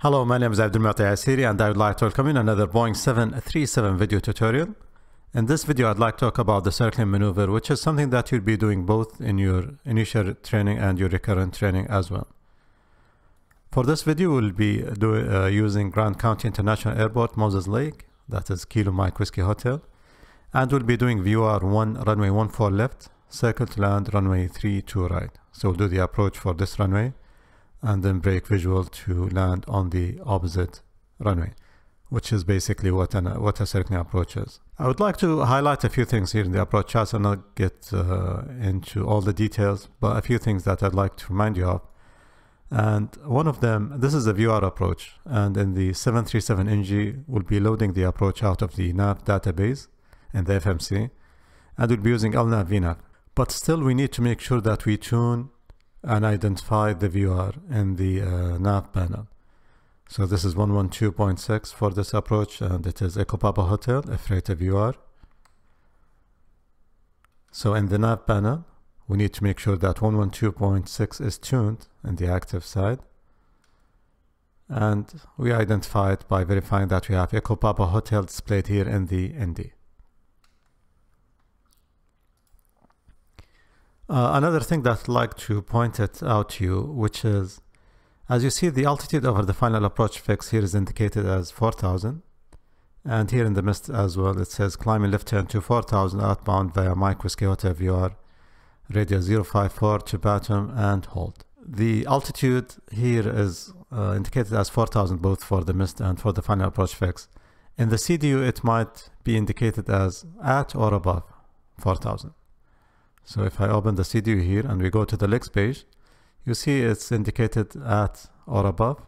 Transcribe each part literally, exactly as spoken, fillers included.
Hello, my name is Abdul Mutai Asiri and I would like to welcome you to another Boeing seven thirty-seven video tutorial. In this video, I'd like to talk about the circling maneuver, which is something that you'll be doing both in your initial training and your recurrent training as well. For this video, we'll be do, uh, using Grand County International Airport, Moses Lake, that is Kilo Mike Whiskey Hotel, and we'll be doing V O R one, runway fourteen left, circle to land, runway three two right. So we'll do the approach for this runway and then break visual to land on the opposite runway, which is basically what, an, what a circling approach is. I would like to highlight a few things here in the approach charts and not get uh, into all the details, but a few things that I'd like to remind you of. And one of them, this is a V R approach, and in the seven thirty-seven N G, we'll be loading the approach out of the nav database and the F M C, and we'll be using L NAV, V NAV. But still, we need to make sure that we tune and identify the V R in the uh, nav panel. So this is one twelve point six for this approach, and it is Ecopapa Hotel, a freighter V R. So in the nav panel, we need to make sure that one twelve point six is tuned in the active side. And we identify it by verifying that we have Ecopapa Hotel displayed here in the N D. Uh, another thing that I'd like to point it out to you, which is, as you see, the altitude over the final approach fix here is indicated as four thousand. And here in the MIST as well, it says climbing left turn to four thousand outbound via Mike Whiskey Hotel V R, radio zero five four to bottom and hold. The altitude here is uh, indicated as four thousand both for the MIST and for the final approach fix. In the C D U, it might be indicated as at or above four thousand. So if I open the C D U here and we go to the legs page, you see it's indicated at or above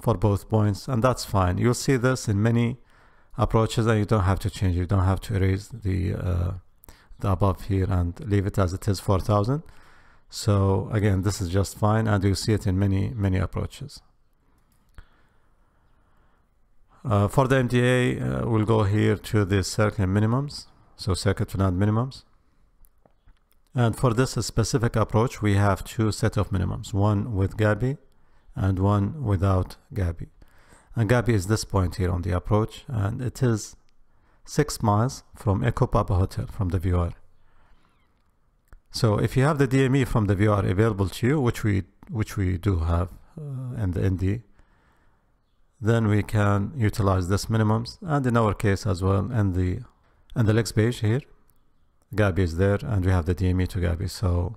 for both points, and that's fine. You'll see this in many approaches and you don't have to change. You don't have to erase the, uh, the above here and leave it as it is four thousand. So again, this is just fine and you see it in many, many approaches. Uh, for the M D A, uh, we'll go here to the circling minimums. So circuit to land minimums. And for this specific approach, we have two set of minimums, one with Gabi and one without Gabi. And Gabi is this point here on the approach, and it is six miles from Ecopapa Hotel, from the V O R. So if you have the D M E from the V O R available to you, which we, which we do have uh, in the N D, then we can utilize this minimums, and in our case as well, in the, in the legs page here, Gabi is there and we have the D M E to Gabi, so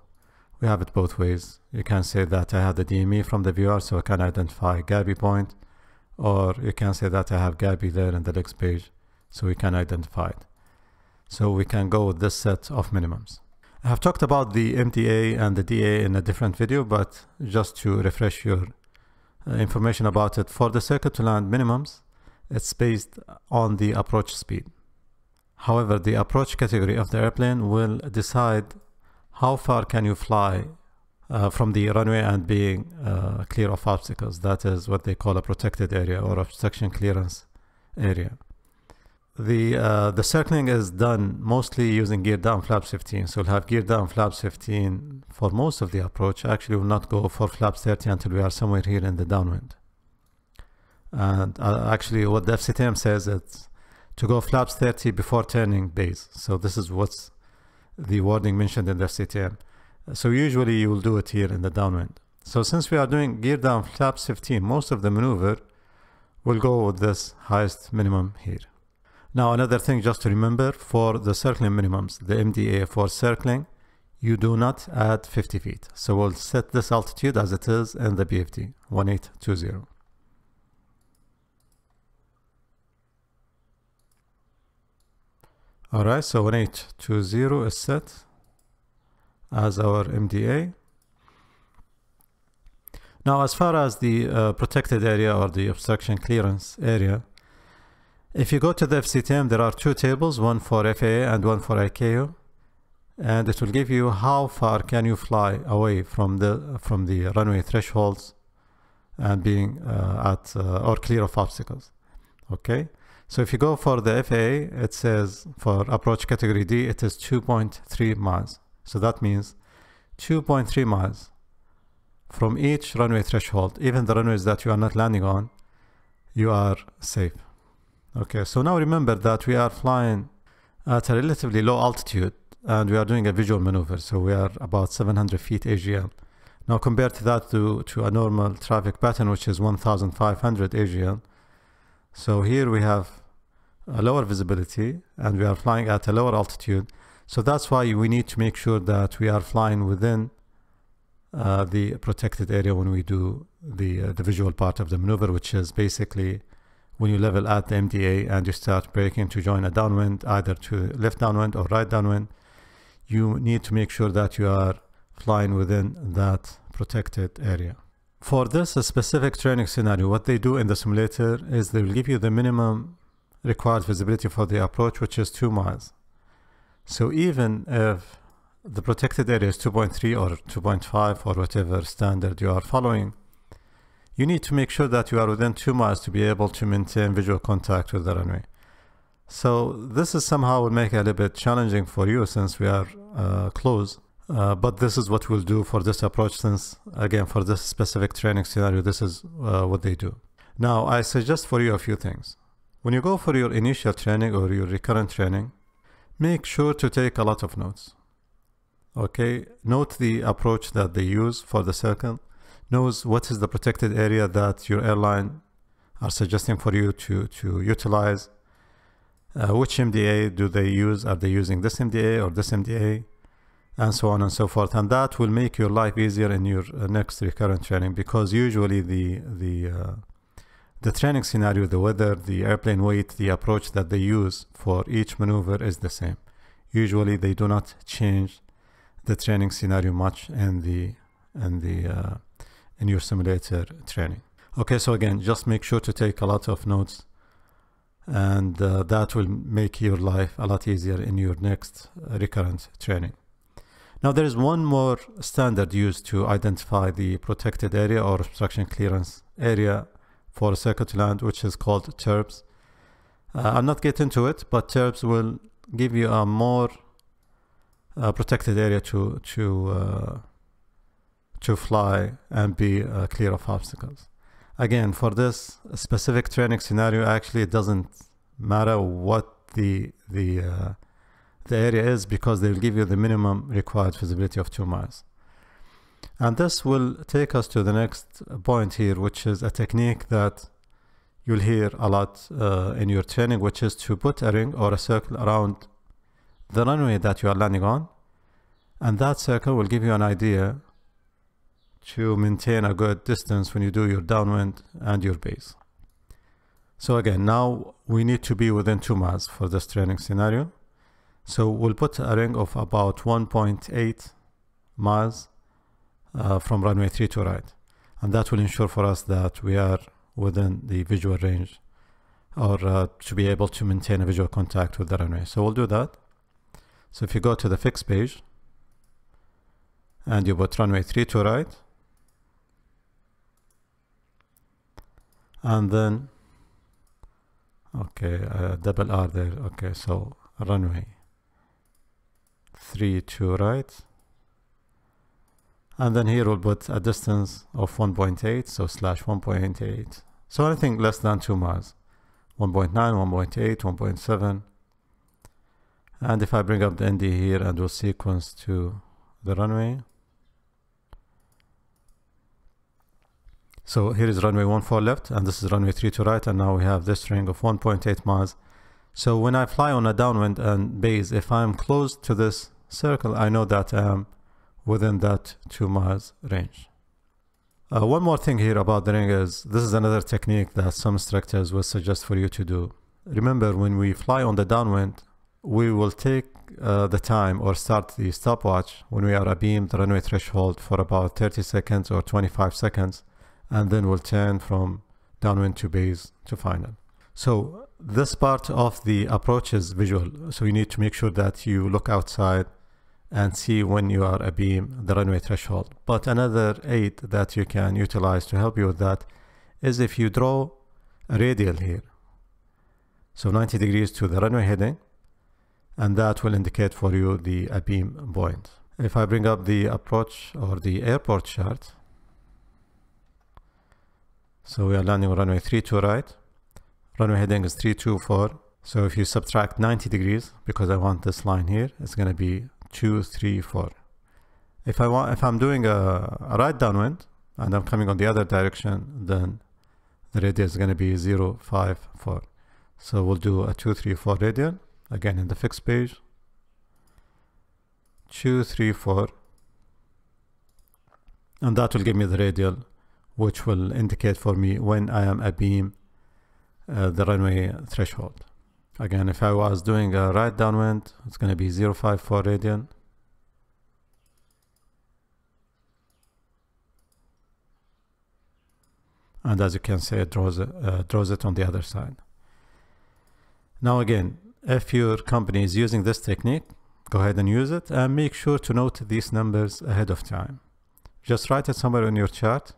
we have it both ways. You can say that I have the D M E from the V R, so I can identify Gabi point, or you can say that I have Gabi there in the next page, so we can identify it. So we can go with this set of minimums. I have talked about the M D A and the D A in a different video, but just to refresh your uh, information about it, for the circuit to land minimums, it's based on the approach speed. However, the approach category of the airplane will decide how far can you fly uh, from the runway and being uh, clear of obstacles. That is what they call a protected area or obstruction clearance area. The, uh, the circling is done mostly using gear down flaps fifteen. So we'll have gear down flaps fifteen for most of the approach. Actually, we'll not go for flaps thirty until we are somewhere here in the downwind. And uh, actually what the F C T M says, it's to go flaps thirty before turning base. So this is what's the wording mentioned in the F C T M. So usually you will do it here in the downwind. So since we are doing gear down flaps fifteen, most of the maneuver will go with this highest minimum here. Now another thing just to remember for the circling minimums, the M D A for circling, you do not add fifty feet. So we'll set this altitude as it is in the B F D, one eight two zero. Alright, so one eight two zero is set as our M D A. Now, as far as the uh, protected area or the obstruction clearance area, if you go to the F C T M, there are two tables, one for F A A and one for I C A O, and it will give you how far can you fly away from the from the runway thresholds and being uh, at uh, or clear of obstacles. Okay. So if you go for the F A A, it says for approach category D, it is two point three miles. So that means two point three miles from each runway threshold, even the runways that you are not landing on, you are safe. Okay, so now remember that we are flying at a relatively low altitude and we are doing a visual maneuver. So we are about seven hundred feet A G L. Now compare that to, to a normal traffic pattern, which is one thousand five hundred A G L. So here we have a lower visibility and we are flying at a lower altitude. So that's why we need to make sure that we are flying within uh, the protected area when we do the, uh, the visual part of the maneuver, which is basically when you level at the M D A and you start braking to join a downwind, either to left downwind or right downwind, you need to make sure that you are flying within that protected area. For this specific training scenario, what they do in the simulator is they will give you the minimum required visibility for the approach, which is two miles. So even if the protected area is two point three or two point five or whatever standard you are following, you need to make sure that you are within two miles to be able to maintain visual contact with the runway. So this is somehow will make it a little bit challenging for you since we are uh, close, uh, but this is what we'll do for this approach since, again, for this specific training scenario, this is uh, what they do. Now, I suggest for you a few things. When you go for your initial training or your recurrent training, make sure to take a lot of notes. Okay, note the approach that they use for the circle. Knows what is the protected area that your airline are suggesting for you to, to utilize. Uh, which M D A do they use? Are they using this M D A or this M D A? And so on and so forth. And that will make your life easier in your uh, next recurrent training, because usually the, the, uh, the training scenario, the weather, the airplane weight, the approach that they use for each maneuver is the same. Usually they do not change the training scenario much in the, in the uh, in your simulator training. Okay, so again, just make sure to take a lot of notes, and uh, that will make your life a lot easier in your next uh, recurrent training. Now there is one more standard used to identify the protected area or obstruction clearance area for a circle to land, which is called TERPS. Uh, I'll not get into it, but TERPS will give you a more uh, protected area to, to uh, to fly and be uh, clear of obstacles. Again, for this specific training scenario, actually it doesn't matter what the, the, uh, the area is, because they will give you the minimum required visibility of two miles. And this will take us to the next point here, which is a technique that you'll hear a lot uh, in your training, which is to put a ring or a circle around the runway that you are landing on. And that circle will give you an idea to maintain a good distance when you do your downwind and your base. So again, now we need to be within two miles for this training scenario. So we'll put a ring of about one point eight miles uh, from runway three to right. And that will ensure for us that we are within the visual range, or uh, to be able to maintain a visual contact with the runway. So we'll do that. So if you go to the fix page and you put runway three to right, and then okay, uh, double R there. Okay, so runway three to right, and then here we'll put a distance of one point eight, so slash one point eight, so anything less than two miles, one point nine, one point eight, one point seven. And if I bring up the N D here and we'll sequence to the runway, so here is runway one four left, and this is runway three to right, and now we have this ring of one point eight miles. So when I fly on a downwind and base, if I'm close to this circle, I know that I'm within that two miles range. Uh, one more thing here about the ring is, this is another technique that some instructors will suggest for you to do. Remember, when we fly on the downwind, we will take uh, the time or start the stopwatch when we are abeam the runway threshold for about thirty seconds or twenty-five seconds. And then we'll turn from downwind to base to final. So this part of the approach is visual. So you need to make sure that you look outside and see when you are abeam the runway threshold. But another aid that you can utilize to help you with that is if you draw a radial here. So ninety degrees to the runway heading, and that will indicate for you the abeam point. If I bring up the approach or the airport chart, So we are landing on runway three two right. Runway heading is three two four. So if you subtract ninety degrees, because I want this line here, it's going to be two three four. If I want, if I'm doing a, a right downwind and I'm coming on the other direction, then the radial is going to be zero five four. So we'll do a two three four radial again in the fixed page. two three four, and that will give me the radial, which will indicate for me when I am abeam uh, the runway threshold. Again, if I was doing a right downwind, it's going to be zero five four radian. And as you can see, it draws, uh, draws it on the other side. Now again, if your company is using this technique, go ahead and use it, and make sure to note these numbers ahead of time. Just write it somewhere in your chart.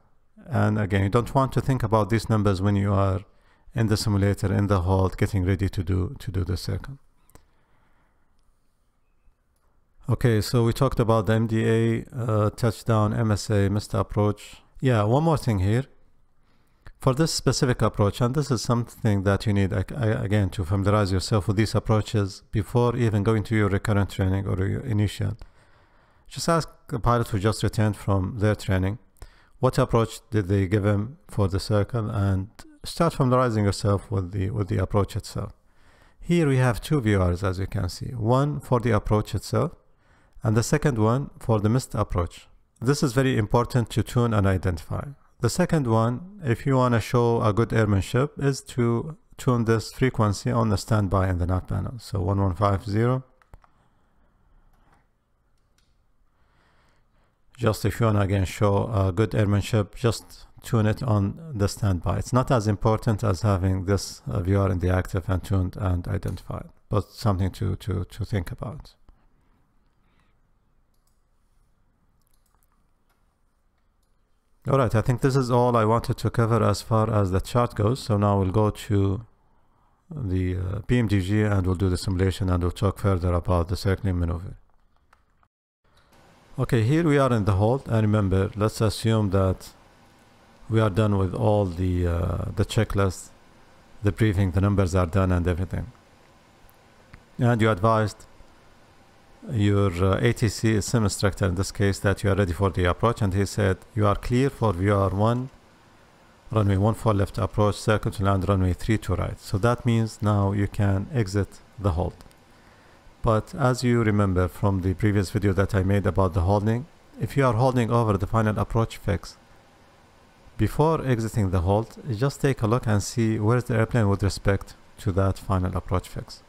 And again, you don't want to think about these numbers when you are in the simulator, in the hold, getting ready to do to do the circle. Okay, so we talked about the M D A, uh, touchdown, M S A, M I S T approach. Yeah, one more thing here. For this specific approach, and this is something that you need, I, I, again, to familiarize yourself with these approaches before even going to your recurrent training or your initial. Just ask the pilot who just returned from their training, what approach did they give him for the circle, and start familiarizing yourself with the with the approach itself. Here we have two V Rs, as you can see, one for the approach itself and the second one for the missed approach. This is very important to tune and identify. The second one, if you want to show a good airmanship, is to tune this frequency on the standby in the nav panel. So one one five zero. Just if you want to again show a good airmanship, just tune it on the standby. It's not as important as having this uh, V R in the active and tuned and identified, but something to, to, to think about. All right, I think this is all I wanted to cover as far as the chart goes. So now we'll go to the uh, P M D G and we'll do the simulation and we'll talk further about the circling maneuver. Okay, here we are in the hold, and remember, let's assume that we are done with all the uh, the checklist, the briefing, the numbers are done and everything. And you advised your uh, A T C sim instructor in this case that you are ready for the approach, and he said you are clear for V O R one, runway fourteen left approach, circle to land, runway three two right. So that means now you can exit the hold. But as you remember from the previous video that I made about the holding, if you are holding over the final approach fix, before exiting the hold, just take a look and see where's the airplane with respect to that final approach fix.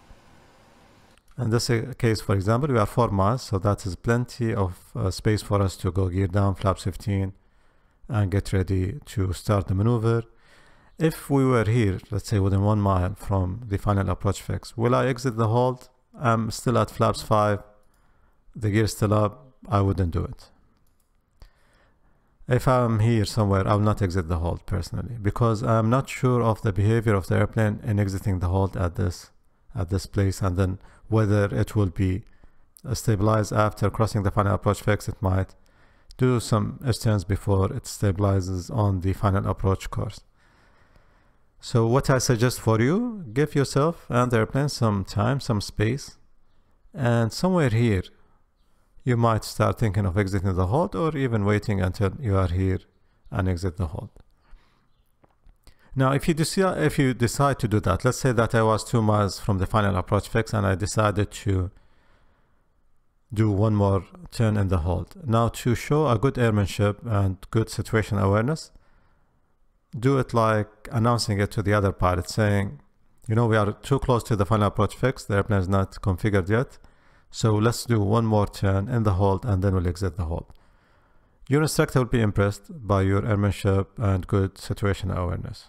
In this case, for example, we are four miles, so that is plenty of uh, space for us to go gear down, flaps fifteen, and get ready to start the maneuver. If we were here, let's say within one mile from the final approach fix, will I exit the hold? I'm still at flaps five, the gear is still up, I wouldn't do it. If I'm here somewhere, I will not exit the hold personally, because I'm not sure of the behavior of the airplane in exiting the hold at this at this place, and then whether it will be stabilized after crossing the final approach fix. It might do some turns before it stabilizes on the final approach course. So what I suggest for you, give yourself and the airplane some time, some space, and somewhere here, you might start thinking of exiting the hold, or even waiting until you are here and exit the hold. Now, if you, deci if you decide to do that, let's say that I was two miles from the final approach fix and I decided to do one more turn in the hold. Now, to show a good airmanship and good situation awareness, do it like announcing it to the other pilot, saying, you know, we are too close to the final approach fix, the airplane is not configured yet. So let's do one more turn in the hold and then we'll exit the hold. Your instructor will be impressed by your airmanship and good situation awareness.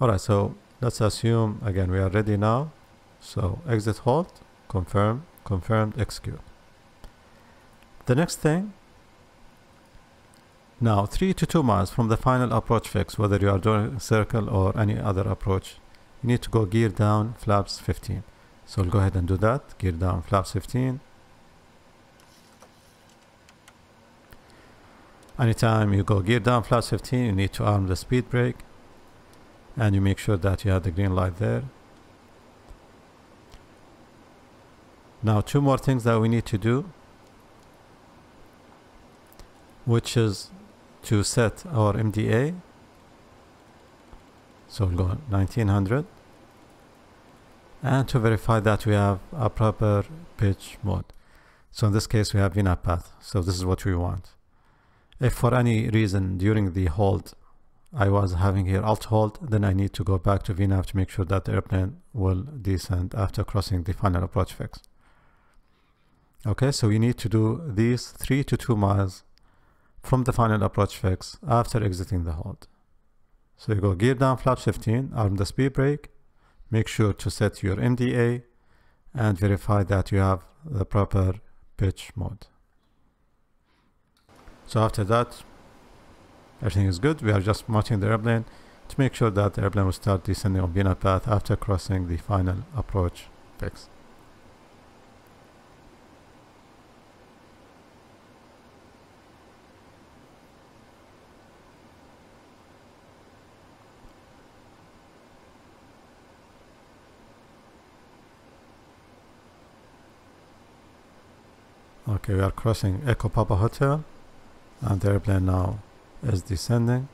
Alright, so let's assume again we are ready now. So exit hold, confirm, confirmed, execute. The next thing, now three to two miles from the final approach fix, whether you are doing a circle or any other approach, you need to go gear down, flaps fifteen. So we'll go ahead and do that. Gear down, flaps fifteen. Anytime you go gear down flaps fifteen, you need to arm the speed brake, and you make sure that you have the green light there. Now two more things that we need to do, which is to set our M D A. So we'll go nineteen hundred, and to verify that we have a proper pitch mode. So in this case we have V NAV path, so this is what we want. If for any reason during the hold I was having here Alt-Hold, then I need to go back to V NAV to make sure that the airplane will descend after crossing the final approach fix. Okay, so we need to do these three to two miles from the final approach fix after exiting the hold. So you go gear down flaps fifteen, arm the speed brake, make sure to set your M D A and verify that you have the proper pitch mode. So after that, everything is good. We are just marching the airplane to make sure that the airplane will start descending on V NAV path after crossing the final approach fix. Okay, we are crossing Ecopapa Hotel, and the airplane now is descending,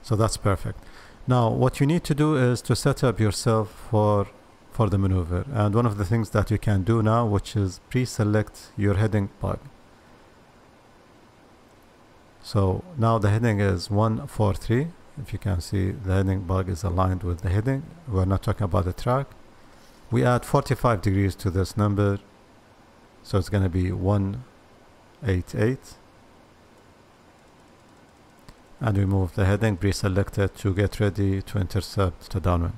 so that's perfect. Now what you need to do is to set up yourself for for the maneuver, and one of the things that you can do now, which is pre-select your heading bug. So now the heading is one four three. If you can see, the heading bug is aligned with the heading. We're not talking about the track. We add forty-five degrees to this number, so it's going to be one eight eight. And we move the heading pre-selected to get ready to intercept the downwind.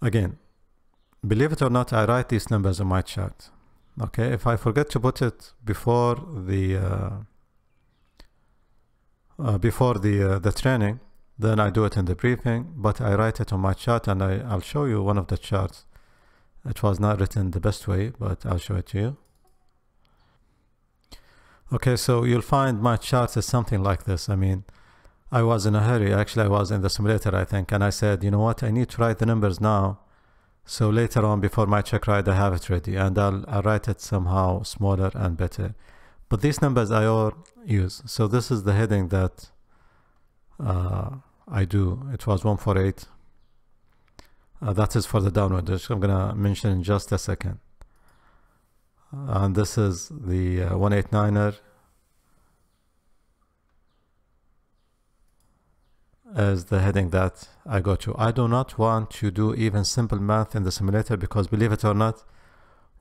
Again, believe it or not, I write these numbers on my chart. Okay, if I forget to put it before the uh, uh, before the uh, the training, then I do it in the briefing. But I write it on my chart, and I, I'll show you one of the charts. It was not written the best way, but I'll show it to you. Okay, so you'll find my chart is something like this. I mean, I was in a hurry. Actually, I was in the simulator, I think, and I said, you know what, I need to write the numbers now, so later on before my check ride I have it ready, and I'll, I'll write it somehow smaller and better. But these numbers I all use. So this is the heading that uh, I do. It was one four eight. Uh, that is for the downwind, which I'm gonna mention in just a second. And this is the uh, one eight niner as the heading that I go to. I do not want to do even simple math in the simulator, because believe it or not,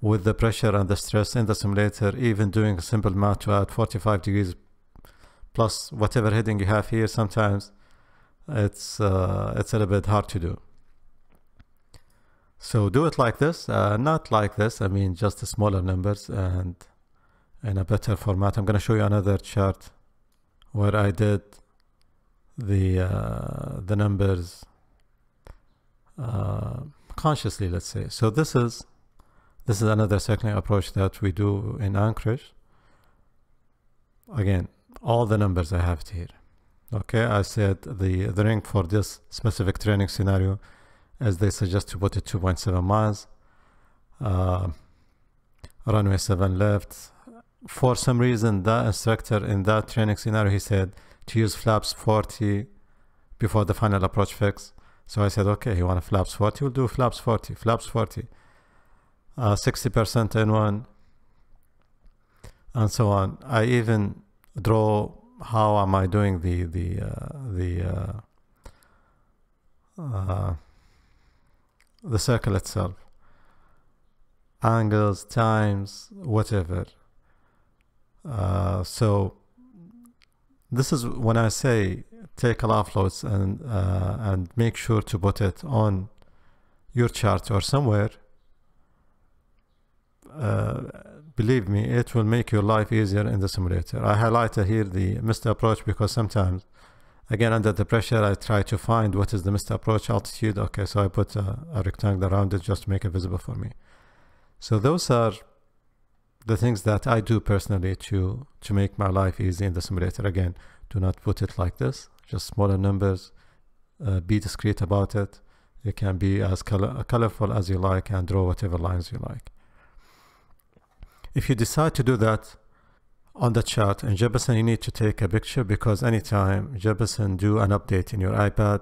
with the pressure and the stress in the simulator, even doing simple math to add forty-five degrees plus whatever heading you have here, sometimes it's, uh, it's a little bit hard to do. So do it like this, uh, not like this. I mean, just the smaller numbers and in a better format. I'm going to show you another chart where I did the uh, the numbers uh, consciously, let's say. So this is this is another circling approach that we do in Anchorage. Again, all the numbers I have here. Okay, I said the the ring for this specific training scenario, as they suggest, to put it two point seven miles, uh, runway seven left. For some reason, the instructor in that training scenario, he said to use flaps forty before the final approach fix. So I said, okay, you want flaps forty, we'll do flaps forty, flaps forty, uh, sixty percent N one, and so on. I even draw how am I doing the the uh, the uh, uh, the circle itself, angles, times, whatever. Uh, so this is when I say take a lot of loads and uh, and make sure to put it on your chart or somewhere. Uh, believe me, it will make your life easier in the simulator. I highlighted here the MIST approach because sometimes, again, under the pressure, I try to find what is the MIST approach altitude. Okay, so I put a, a rectangle around it just to make it visible for me. So those are the things that I do personally to to make my life easy in the simulator. Again, do not put it like this, just smaller numbers. Uh, be discreet about it. It can be as color colorful as you like and draw whatever lines you like. If you decide to do that on the chart in Jeppesen, you need to take a picture, because anytime Jeppesen do an update in your iPad,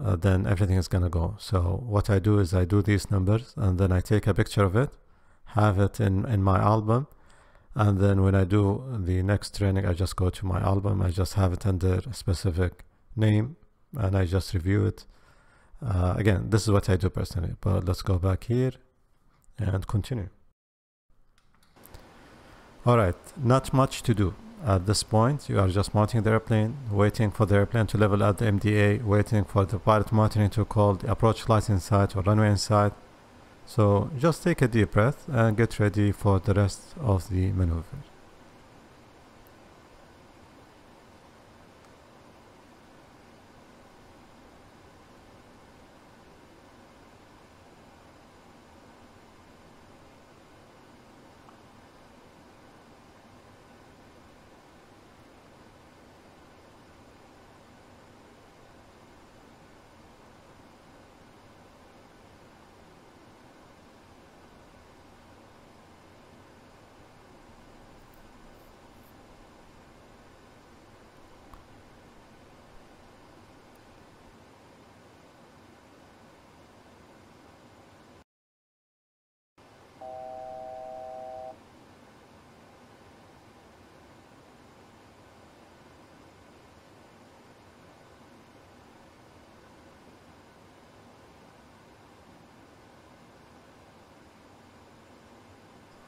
uh, then everything is gonna go. So what I do is I do these numbers and then I take a picture of it, have it in, in my album, and then when I do the next training, I just go to my album, I just have it under a specific name and I just review it. Uh, again, this is what I do personally, but let's go back here and continue. All right, not much to do at this point. You are just mounting the airplane, waiting for the airplane to level at the M D A, waiting for the pilot monitoring to call the approach lights inside or runway inside. So just take a deep breath and get ready for the rest of the maneuver.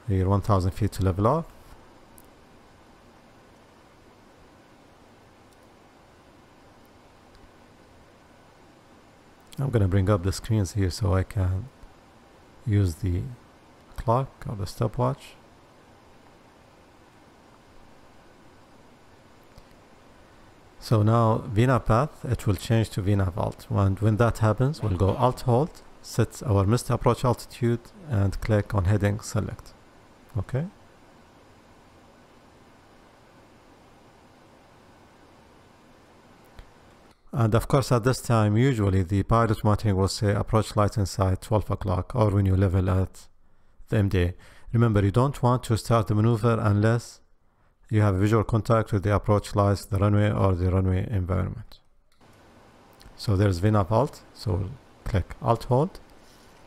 Here one thousand feet to level off. I'm gonna bring up the screens here so I can use the clock or the stopwatch. So now V NAV path, it will change to V NAV alt, and when that happens, we'll go Alt-Hold, set our MIST approach altitude and click on heading select. Okay. And of course, at this time, usually the pilot monitoring will say approach light inside twelve o'clock, or when you level at the M D A. Remember, you don't want to start the maneuver unless you have visual contact with the approach lights, the runway, or the runway environment. So there's V NAV alt. So we'll click Alt Hold,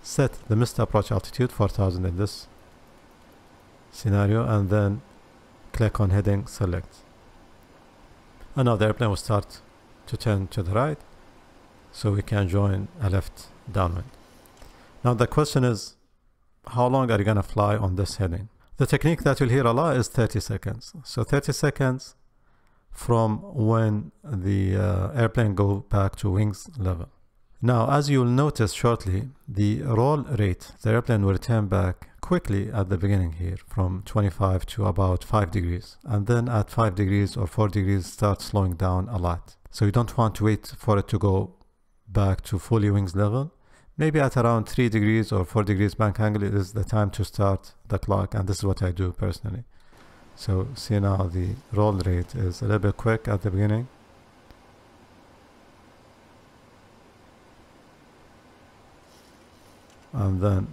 set the MIST approach altitude four thousand in this scenario, and then click on heading select, and now the airplane will start to turn to the right, so we can join a left downwind. Now the question is, how long are you gonna fly on this heading? The technique that you'll hear a lot is thirty seconds. So thirty seconds from when the uh, airplane go back to wings level. Now, as you'll notice shortly, the roll rate, the airplane will return back quickly at the beginning here from twenty-five to about five degrees, and then at five degrees or four degrees start slowing down a lot. So you don't want to wait for it to go back to fully wings level. Maybe at around three degrees or four degrees bank angle is the time to start the clock, and this is what I do personally. So see now the roll rate is a little bit quick at the beginning. And then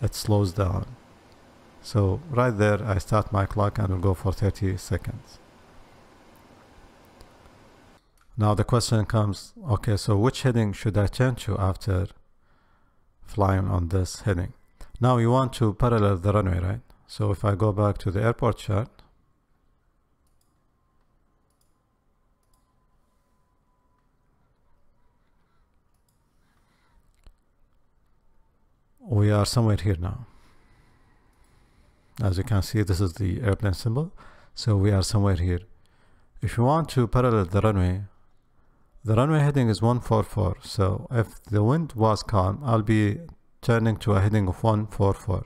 it slows down. So right there, I start my clock and will go for thirty seconds. Now the question comes, okay, so which heading should I turn to after flying on this heading? Now you want to parallel the runway, right? So if I go back to the airport chart, we are somewhere here now. As you can see, this is the airplane symbol. So we are somewhere here. If you want to parallel the runway, the runway heading is one four four. So if the wind was calm, I'll be turning to a heading of one four four.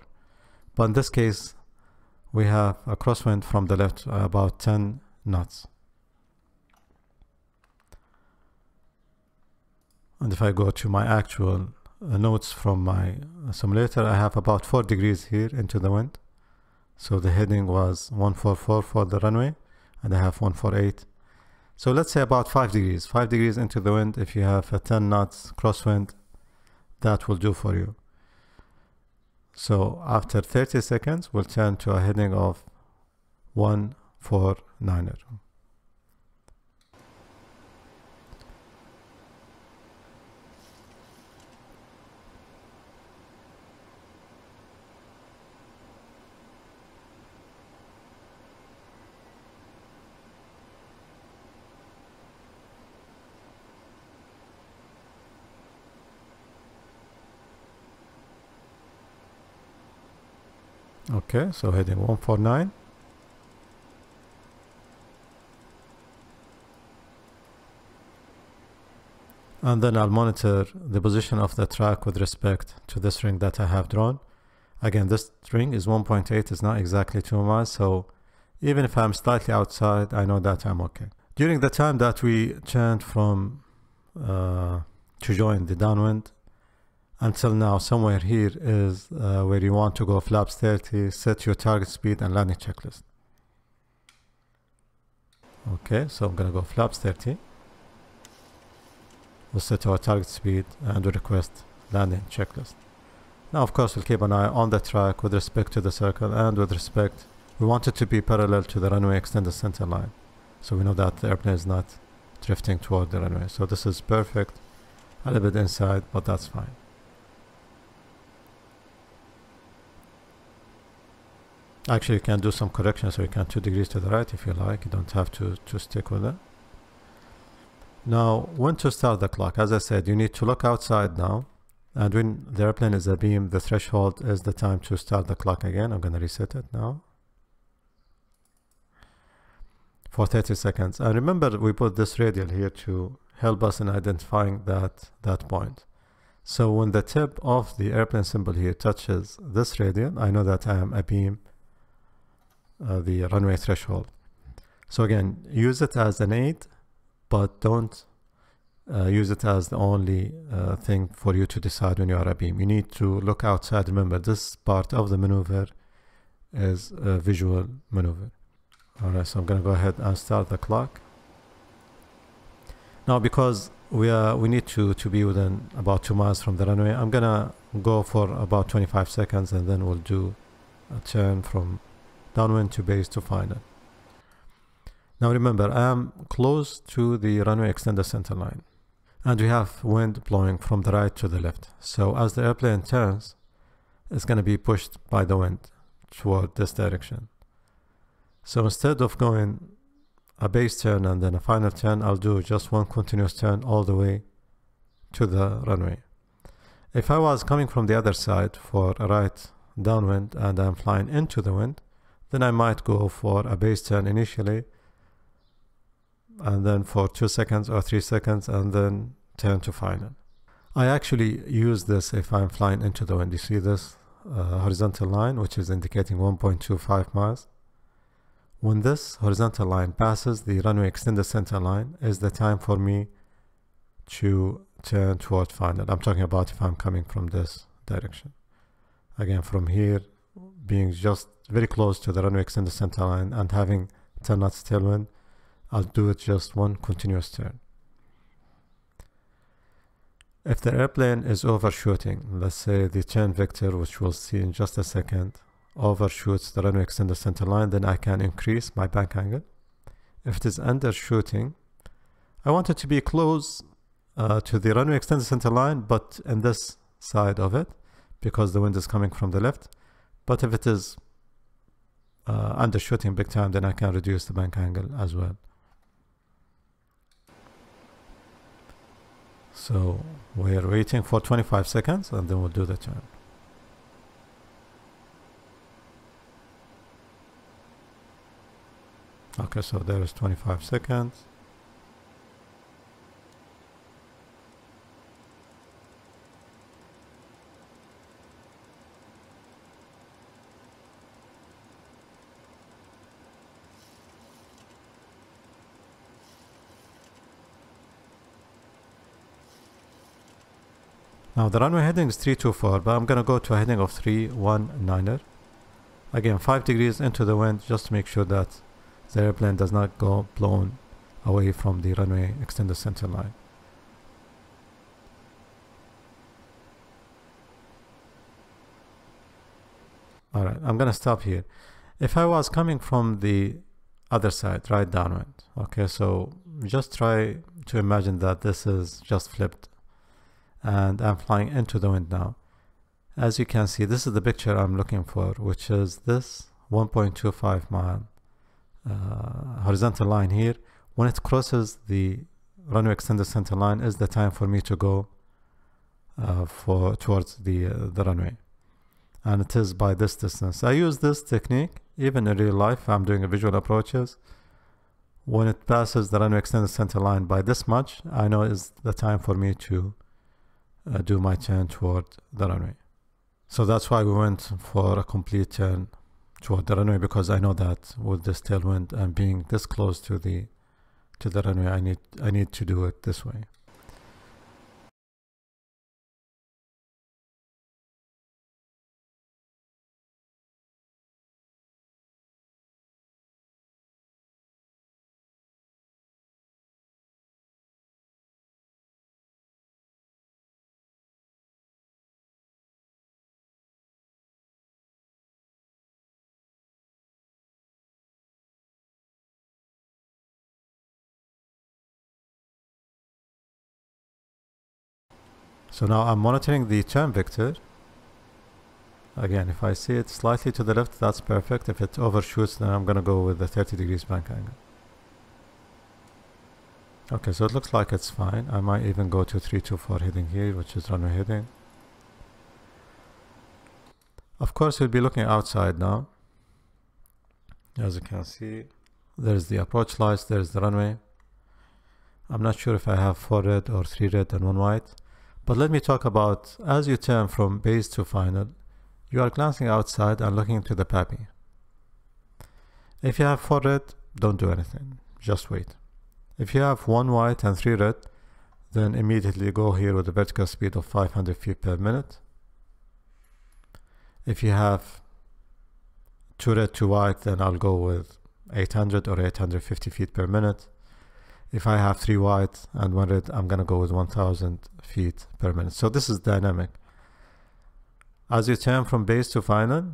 But in this case, we have a crosswind from the left, about ten knots. And if I go to my actual notes from my simulator, I have about four degrees here into the wind, So the heading was one four four for the runway, and I have one four eight. So let's say about five degrees, five degrees into the wind. If you have a ten knots crosswind, that will do for you. So after thirty seconds, we'll turn to a heading of one four niner. Okay, so heading one four nine. And then I'll monitor the position of the track with respect to the string that I have drawn. Again, this string is one point eight, is not exactly two miles, so even if I'm slightly outside, I know that I'm okay. During the time that we turned from uh, to join the downwind, until now, somewhere here is uh, where you want to go. Flaps thirty, set your target speed and landing checklist. Okay, so I'm gonna go flaps thirty. We'll set our target speed and we'll request landing checklist. Now, of course, we'll keep an eye on the track with respect to the circle and with respect, we want it to be parallel to the runway extended center line. So we know that the airplane is not drifting toward the runway. So this is perfect, a little bit inside, but that's fine. Actually, you can do some correction, so you can two degrees to the right if you like. You don't have to, to stick with it. Now, when to start the clock? As I said, you need to look outside now. And when the airplane is a beam, the threshold is the time to start the clock again. I'm going to reset it now for thirty seconds. And remember, we put this radial here to help us in identifying that, that point. So when the tip of the airplane symbol here touches this radial, I know that I am a beam. Uh, the runway threshold. So again, use it as an aid, but don't uh, use it as the only uh, thing for you to decide when you are a beam. You need to look outside. Remember, this part of the maneuver is a visual maneuver. All right, so I'm going to go ahead and start the clock. Now, because we are we need to to be within about two miles from the runway, I'm going to go for about twenty-five seconds, and then we'll do a turn from downwind to base to final. Now remember, I am close to the runway extended center line, and we have wind blowing from the right to the left. So as the airplane turns, it's going to be pushed by the wind toward this direction. So instead of going a base turn and then a final turn, I'll do just one continuous turn all the way to the runway. If I was coming from the other side for a right downwind and I'm flying into the wind, then I might go for a base turn initially, and then for two seconds or three seconds, and then turn to final. I actually use this if I'm flying into the wind. You see this uh, horizontal line, which is indicating one point two five miles. When this horizontal line passes the runway extended center line, is the time for me to turn toward final. I'm talking about if I'm coming from this direction. Again, from here, being just very close to the runway extended center line and having ten knots tailwind, I'll do it just one continuous turn. If the airplane is overshooting, let's say the turn vector, which we'll see in just a second, overshoots the runway extended center line, then I can increase my bank angle. If it is undershooting, I want it to be close uh, to the runway extended center line, but in this side of it, because the wind is coming from the left. But if it is Uh, undershooting big time, then I can reduce the bank angle as well. So we're waiting for twenty-five seconds, and then we'll do the turn. Okay, so there is twenty-five seconds. Now the runway heading is three two four, but I'm going to go to a heading of three one niner. Again, five degrees into the wind, just to make sure that the airplane does not go blown away from the runway extended center line. Alright, I'm gonna stop here. If I was coming from the other side, right downwind, okay, so just try to imagine that this is just flipped and I'm flying into the wind now. As you can see, this is the picture I'm looking for, which is this one point two five mile uh, horizontal line here. When it crosses the runway extended center line is the time for me to go uh, for towards the, uh, the runway. And it is by this distance. I use this technique even in real life. I'm doing a visual approaches. When it passes the runway extended center line by this much, I know is the time for me to uh, do my turn toward the runway. So that's why we went for a complete turn toward the runway, because I know that with this tailwind and being this close to the to the runway, I need I need to do it this way. So now I'm monitoring the turn vector. Again, if I see it slightly to the left, that's perfect. If it overshoots, then I'm going to go with the thirty degrees bank angle. Okay, so it looks like it's fine. I might even go to three two four heading here, which is runway heading. Of course, we'll be looking outside now. As you can see, there's the approach lights, there's the runway. I'm not sure if I have four red or three red and one white. But let me talk about, as you turn from base to final, you are glancing outside and looking into the PAPI. If you have four red, don't do anything, just wait. If you have one white and three red, then immediately go here with a vertical speed of five hundred feet per minute. If you have two red, two white, then I'll go with eight hundred or eight hundred fifty feet per minute. If I have three white and one red, I'm going to go with one thousand feet per minute. So this is dynamic. As you turn from base to final,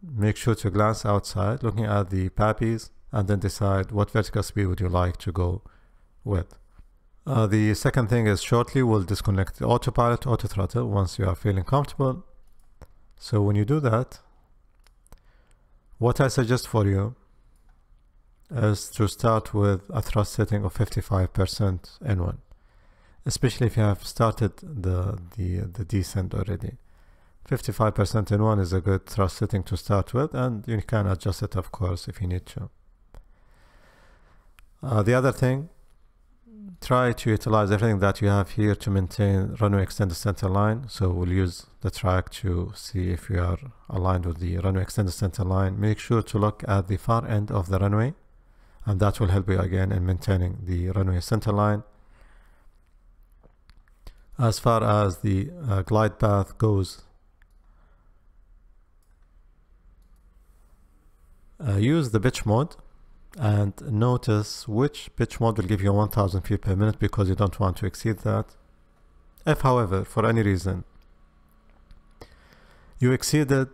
make sure to glance outside, looking at the PAPIs, and then decide what vertical speed would you like to go with. Uh, the second thing is shortly we'll disconnect the autopilot, auto throttle, once you are feeling comfortable. So when you do that, what I suggest for you is to start with a thrust setting of fifty-five percent N one, especially if you have started the, the, the descent already. fifty-five percent N one is a good thrust setting to start with, and you can adjust it, of course, if you need to. Uh, the other thing, try to utilize everything that you have here to maintain runway extended center line. So we'll use the track to see if you are aligned with the runway extended center line. Make sure to look at the far end of the runway, and that will help you again in maintaining the runway center line. As far as the uh, glide path goes, uh, use the pitch mode and notice which pitch mode will give you one thousand feet per minute, because you don't want to exceed that. If, however, for any reason, you exceeded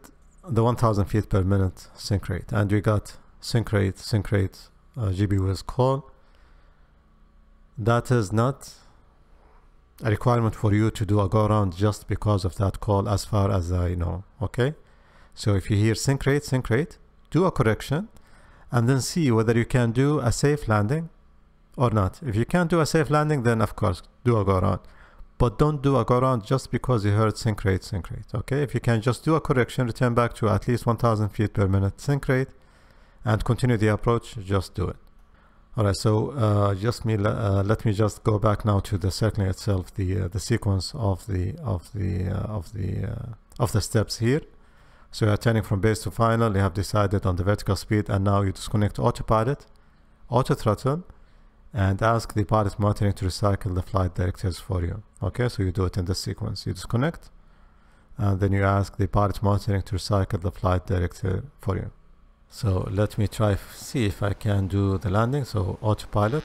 the one thousand feet per minute sync rate and you got sync rate, sync rate, Uh, G P W S call, that is not a requirement for you to do a go around just because of that call, as far as I know. Okay, so if you hear sync rate, sync rate, do a correction and then see whether you can do a safe landing or not. If you can't do a safe landing, then of course do a go around, but don't do a go around just because you heard sync rate, sync rate. Okay, if you can just do a correction, return back to at least one thousand feet per minute sync rate and continue the approach, just do it. Alright, so uh, just me, uh, let me just go back now to the circling itself, the uh, the sequence of the of the uh, of the uh, of the steps here. So you are turning from base to final. You have decided on the vertical speed, and now you disconnect autopilot, auto throttle, and ask the pilot monitoring to recycle the flight directives for you. Okay, so you do it in this sequence. You disconnect, and then you ask the pilot monitoring to recycle the flight director for you. So let me try see if I can do the landing. So autopilot,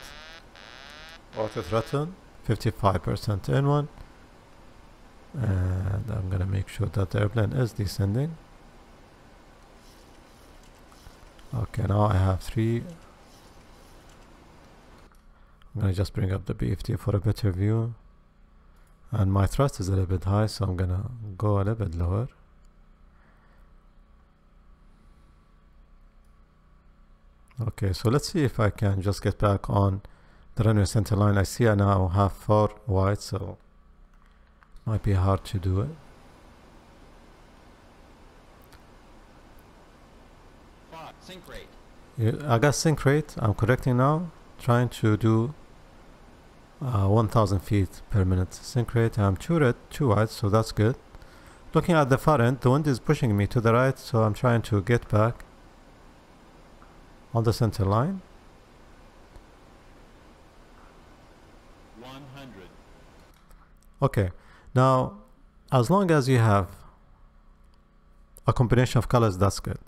auto throttle, fifty-five percent N one, and I'm gonna make sure that the airplane is descending. Okay, now I have three. I'm gonna just bring up the B F D for a better view, and my thrust is a little bit high, so I'm gonna go a little bit lower. Okay, so let's see if I can just get back on the runway center line. I see I now have four wide, so might be hard to do it. Sync rate. Yeah, I got sync rate. I'm correcting now, trying to do uh, one thousand feet per minute sync rate. I'm two red, two wide, so that's good. Looking at the far end, the wind is pushing me to the right, so I'm trying to get back on the center line. one hundred. Okay, now as long as you have a combination of colors, that's good.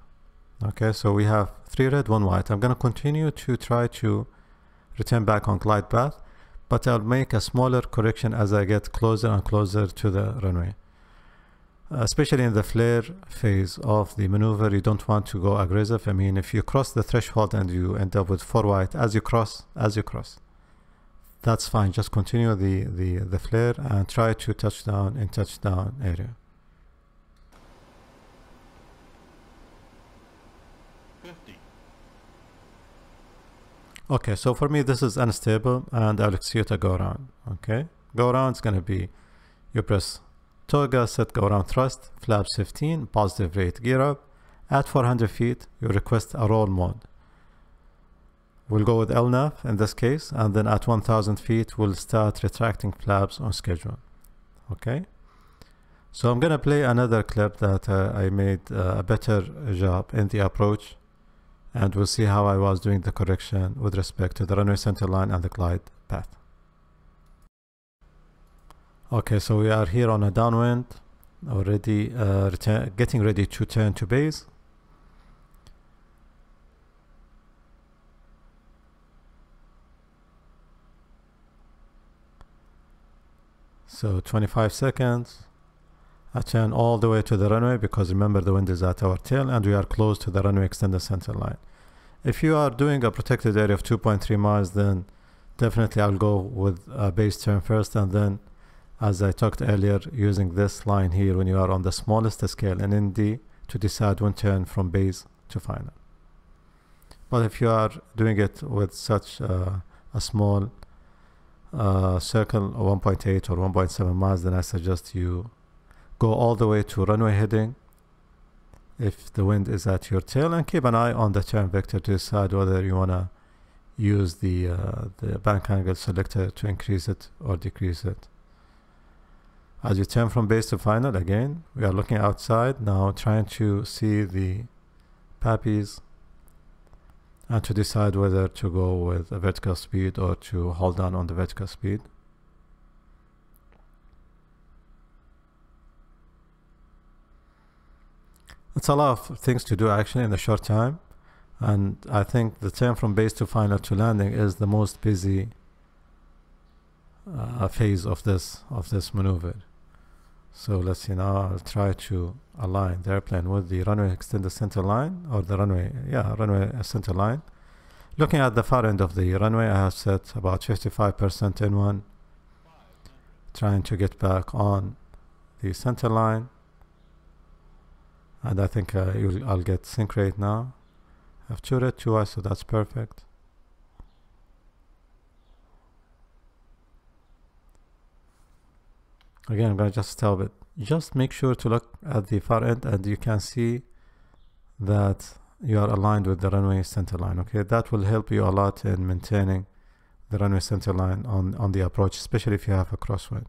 Okay, so we have three red, one white. I'm going to continue to try to return back on glide path, but I'll make a smaller correction as I get closer and closer to the runway. Especially in the flare phase of the maneuver, you don't want to go aggressive. I mean, if you cross the threshold and you end up with four white as you cross, as you cross, that's fine. Just continue the, the, the flare and try to touch down in touchdown area. fifty. Okay, so for me, this is unstable, and I'll execute a go around. Okay, go around is going to be, you press Toga, set go around thrust, flaps fifteen, positive rate, gear up. At four hundred feet, you request a roll mode. We'll go with L NAV in this case, and then at one thousand feet, we'll start retracting flaps on schedule. Okay, so I'm going to play another clip that uh, I made uh, a better job in the approach, and we'll see how I was doing the correction with respect to the runway center line and the glide path. Okay, so we are here on a downwind, already uh, return, getting ready to turn to base. So twenty-five seconds. I turn all the way to the runway because remember the wind is at our tail and we are close to the runway extended center line. If you are doing a protected area of two point three miles, then definitely I'll go with a base turn first, and then as I talked earlier, using this line here when you are on the smallest scale in N D to decide when turn from base to final. But if you are doing it with such uh, a small uh, circle, one point eight or one point seven miles, then I suggest you go all the way to runway heading if the wind is at your tail, and keep an eye on the turn vector to decide whether you want to use the, uh, the bank angle selector to increase it or decrease it. As you turn from base to final, again, we are looking outside now, trying to see the pappies and to decide whether to go with a vertical speed or to hold down on the vertical speed. It's a lot of things to do actually in a short time, and I think the turn from base to final to landing is the most busy uh, phase of this of this maneuver. So let's see now, I'll try to align the airplane with the runway extended center line, or the runway, yeah, runway center line. Looking at the far end of the runway, I have set about fifty-five percent N one, trying to get back on the center line. And I think uh, you'll, I'll get sync rate now. I have two red, two white, so that's perfect. Again, I'm going to just stop it. Just make sure to look at the far end, and you can see that you are aligned with the runway center line. Okay, that will help you a lot in maintaining the runway center line on, on the approach, especially if you have a crosswind.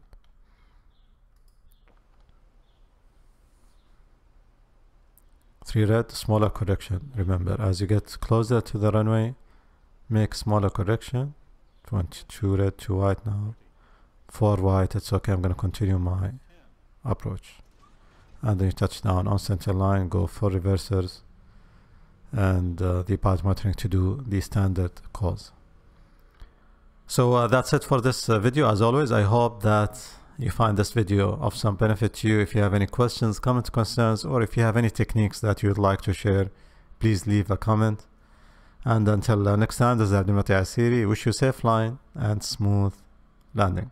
Three red, smaller correction. Remember, as you get closer to the runway, make smaller correction. Two red, two white now. Four white, it's okay. I'm going to continue my approach. and then you touch down on center line, go for reversers, and uh, the pilot monitoring to do the standard calls. So uh, that's it for this uh, video. As always, I hope that you find this video of some benefit to you. If you have any questions, comments, concerns, or if you have any techniques that you would like to share, please leave a comment. And until uh, next time, this is Abdul Mutai Asiri. Wish you safe flying and smooth landing.